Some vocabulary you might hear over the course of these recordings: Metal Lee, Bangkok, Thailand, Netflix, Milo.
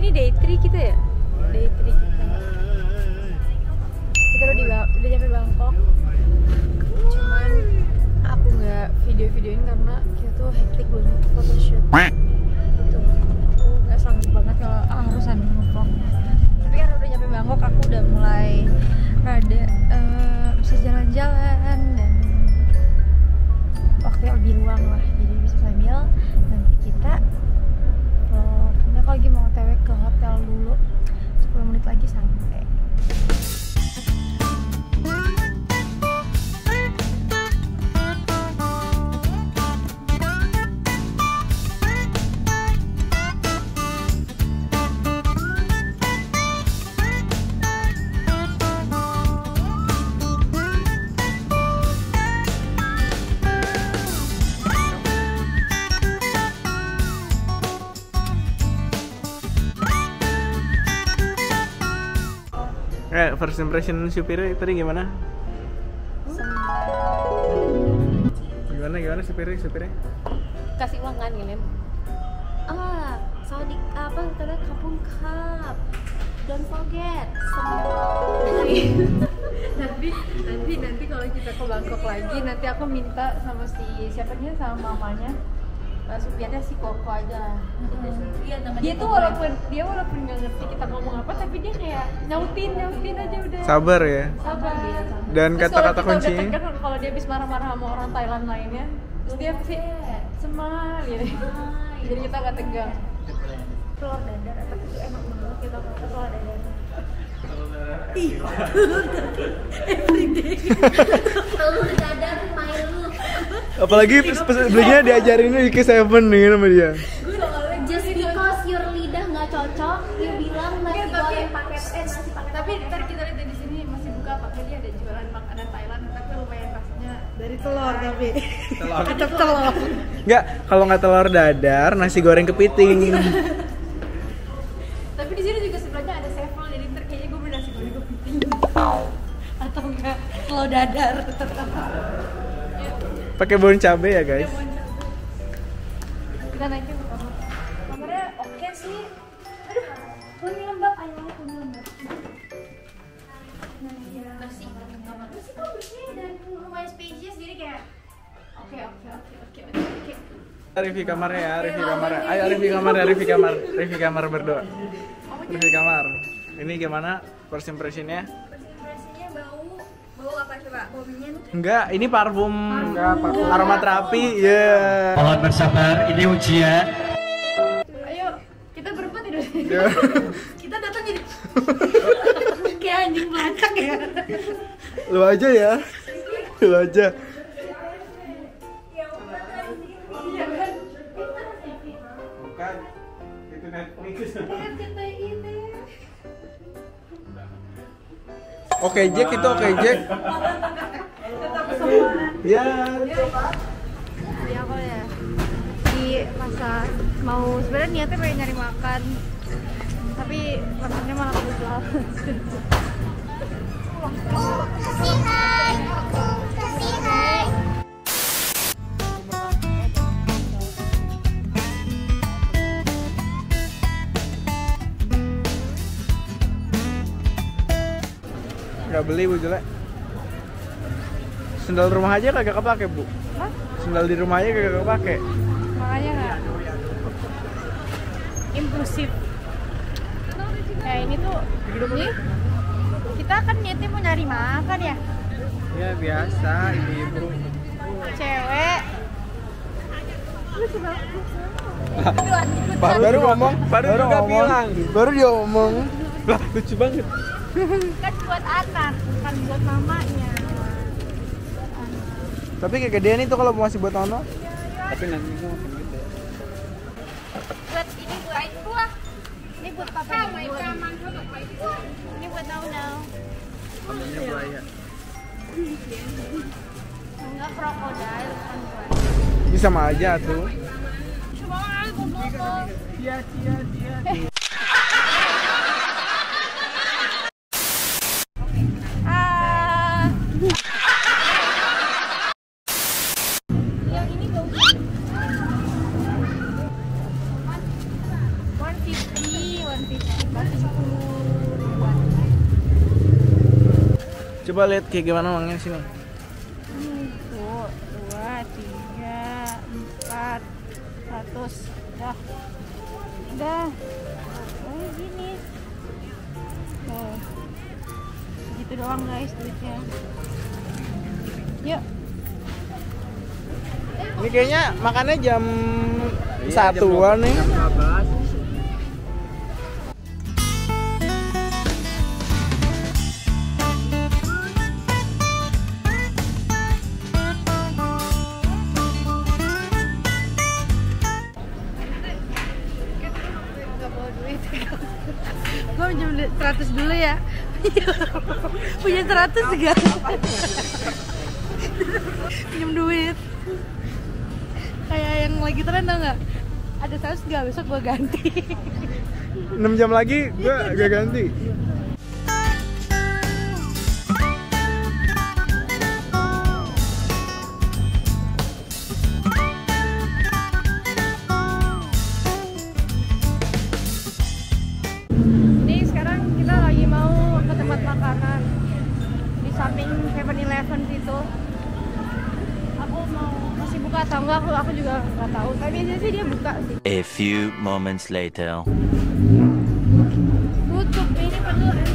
ini day 3 kita ya? Day 3 kita udah nyampe Bangkok. Cuman aku nggak video-videoin karena kita tuh hektik banget photoshoot gitu. Aku nggak sanggup banget kalau harusan nge-vlog. Tapi karena udah nyampe Bangkok, aku udah mulai rada bisa jalan-jalan dan waktunya lebih luang lah, jadi bisa sambil nanti kita vlog. Nah, aku lagi mau otw ke hotel dulu, 10 menit lagi sampai. First impression supirnya tadi gimana? Gimana supirnya? Kasih uang kan gini? Ah, Saudi apa? Karena kampung kap. Don't forget. nanti kalau kita ke Bangkok lagi, nanti aku minta sama siapanya, sama mamanya. Supiannya si Koko aja. Dia tuh walaupun nggak ngerti kita ngomong apa, tapi dia kayak nyautin aja udah. Sabar ya. Sabar. Dan kata-kata kunci. Kalau dia habis marah-marah sama orang Thailand lainnya, terus dia pasti semal gitu. Jadi kita nggak tegang. Telur dadar apa itu enak banget, kita makan telur dadar. Ih, telur dadar everyday. Telur dadar Milo. Apalagi belinya diajarinnya di K7 nih sama dia. Just because your lidah nggak cocok, dia bilang nasi goreng paket nasi paket. Tapi ntar kita lihat di sini masih buka pakai, dia ada jualan makanan Thailand, tapi lumayan rasanya dari telur tapi. Telur. Enggak, kalau nggak telur dadar, nasi goreng kepiting. Tapi di sini juga sebelahnya ada sevel, jadi ntar kayaknya gue beli nasi goreng kepiting atau enggak telur dadar. Pakai bon cabe ya guys. Kita naikin ke kamar. Kamarnya oke sih. Aduh, bunyi lembab, ayamnya bunyi lembab. Nah, ya. Bersih banget kamar. Bersih kok, bersih dan lumayan spacious, jadi kayak oke. Review kamarnya ya, Ayo review kamar berdoa. Review kamar. Ini gimana first impression-nya? Bau apa coba? Bau minyak? Enggak, ini parfum. Aromaterapi. Ya. Mohon bersabar, ini ujian. Ayo, kita berempat tidur. Kita datang jadi kayak anjing melacak ya. Lu aja. Bukan. Itu Netflix. Oke Jack, itu oke Jack. Ya. Di awal ya. Di masa mau sebenarnya niatnya pengen nyari makan, tapi makannya malah kebetulan. Gak beli bu, jelek. Sendal rumah aja kagak kepake bu. Hah? Sendal di rumah aja kagak kepake. Makanya gak impulsif. Ya ini tuh ini, kita kan niatnya mau nyari makan ya. Ya biasa ibu-ibu cewek. Baru dia ngomong lah lucu banget. Kan buat Atan, bukan buat mamanya. Tapi kegedean itu kalau masih buat Nono. Tapi nanti mau gitu. Buat ini buat aku lah. Ini buat papa. Ini buat Nono. Namanya buaya. Enggak krokodil kan buaya. Bisa mah aja tuh. Coba aku ngomong. Dia. Coba lihat kayak gimana uangnya sih, Bang. 1, 2, 3, 4, 100. Udah. Kayak gini. Tuh. Gitu doang guys duitnya. Yuk. Ini kayaknya makannya jam 1-an nih. Gue pinjam 100 dulu ya. Punya 100 gak? Pinjam duit. Kayak yang lagi tren tau gak? Ada 100 gak? Besok gue ganti. 6 jam lagi gue gak ganti. Aku juga nggak tahu, tapi biasanya sih dia buka sih. A few moments later. Tutup ini padahal enak.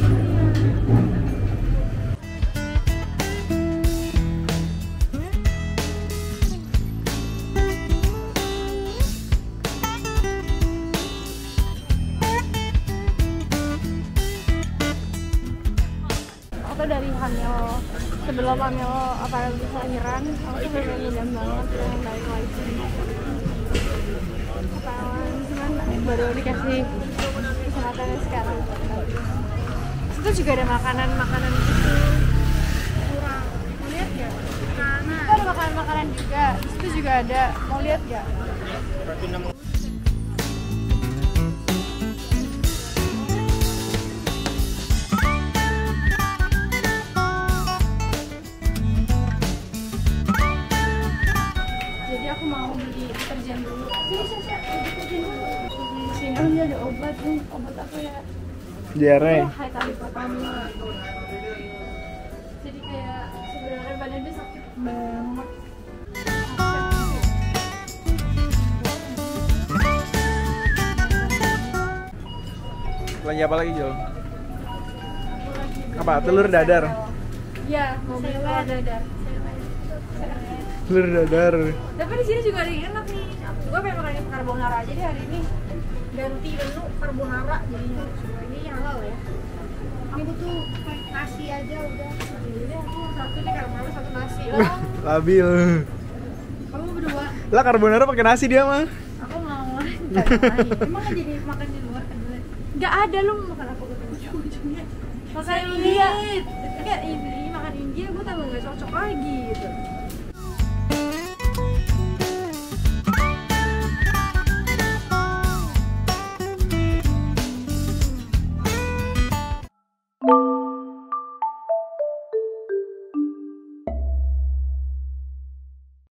Dari hamil, sebelum hamil apa lahiran, aku tuh bener-bener ngidam banget pengen balik lagi ketahuan, cuman baru dikasih kesempatannya sekarang. Itu juga ada makanan-makanan gitu kurang, mau lihat gak? Itu ada makanan-makanan juga, disitu juga ada, mau lihat gak? Obat apa ya? Diare. High tadi pertama. Jadi kayak sebenarnya badannya sakit banget. Belanja apa lagi, Jol? Apa? Telur dadar? Iya, mau beli telur dadar. Telur dadar. Tapi di sini juga ada yang enak nih. Gue pengen makan yang carbonara aja deh hari ini. Ganti menu carbonara jadinya. Ini yang halal ya. Aku tuh nasi aja udah. Jadi aku satu nih carbonara, satu nasi. Oh. Labil. Kamu berdua. Lah carbonara pakai nasi dia mah. Aku mau enggak lain. Emang jadi makan di luar kan boleh. Enggak ada lu makan apa gitu. Ujung-ujungnya. Makan India. Enggak ini makan India gua tambah enggak cocok lagi gitu.